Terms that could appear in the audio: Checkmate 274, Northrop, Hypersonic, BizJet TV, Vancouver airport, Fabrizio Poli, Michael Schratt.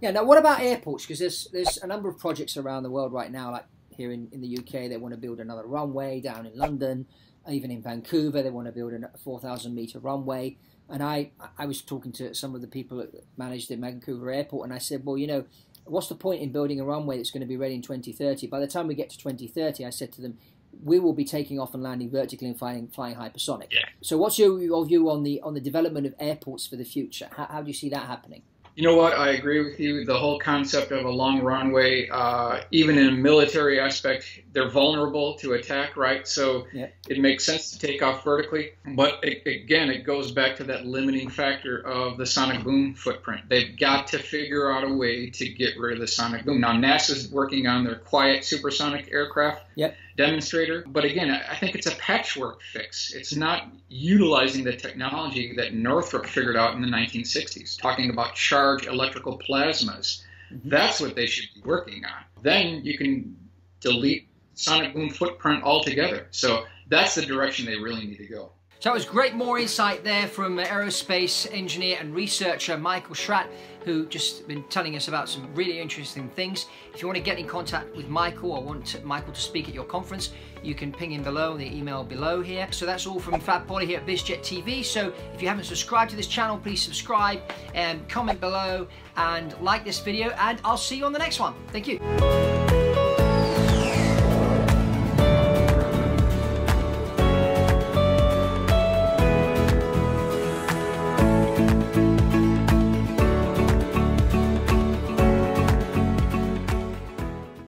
Yeah, now what about airports? Because there's a number of projects around the world right now, like here in the UK, they want to build another runway, down in London, even in Vancouver, they want to build a 4,000-meter runway. And I was talking to some of the people that manage the Vancouver airport, and I said, well, you know, what's the point in building a runway that's going to be ready in 2030? By the time we get to 2030, I said to them, we will be taking off and landing vertically and flying hypersonic. Yeah. So what's your view on the development of airports for the future? How do you see that happening? You know what? I agree with you. The whole concept of a long runway, even in a military aspect, they're vulnerable to attack, right? So yeah. It makes sense to take off vertically. But again, it goes back to that limiting factor of the sonic boom footprint. They've got to figure out a way to get rid of the sonic boom. Now, NASA's working on their quiet supersonic aircraft demonstrator. But again, I think it's a patchwork fix. It's not utilizing the technology that Northrop figured out in the 1960s, talking about sharp electrical plasmas. That's what they should be working on. Then you can delete sonic boom footprint altogether. So that's the direction they really need to go. So it was great, more insight there from aerospace engineer and researcher Michael Schratt, who just been telling us about some really interesting things. If you want to get in contact with Michael or want Michael to speak at your conference, you can ping him below on the email below here. So that's all from Fab Poli here at BizJet TV. So if you haven't subscribed to this channel, please subscribe and comment below and like this video, and I'll see you on the next one. Thank you.